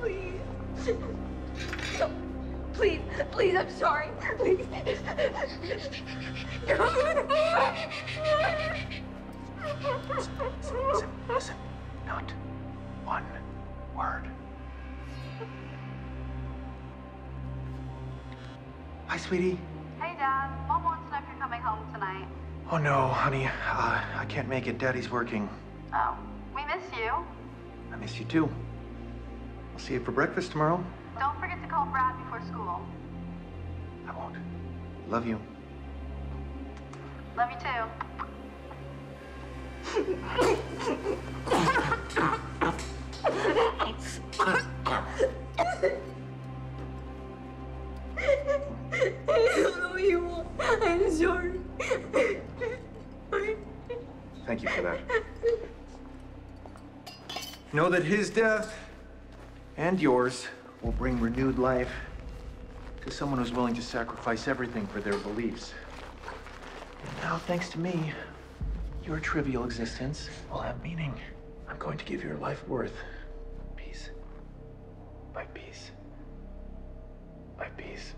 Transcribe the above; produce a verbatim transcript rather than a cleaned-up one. Please. No. Please. Please, I'm sorry. Please. Listen, listen. Not one word. Hi, sweetie. Hey, Dad. Mom wants to know if you're coming home tonight. Oh, no, honey. Uh, I can't make it. Daddy's working. Oh, we miss you. I miss you, too. I'll see you for breakfast tomorrow. Don't forget to call Brad before school. I won't. Love you. Love you, too. I don't know you want. I'm sorry. Thank you for that. Know that his death and yours will bring renewed life to someone who's willing to sacrifice everything for their beliefs. And now, thanks to me, your trivial existence will have meaning. I'm going to give your life worth, piece by piece by piece.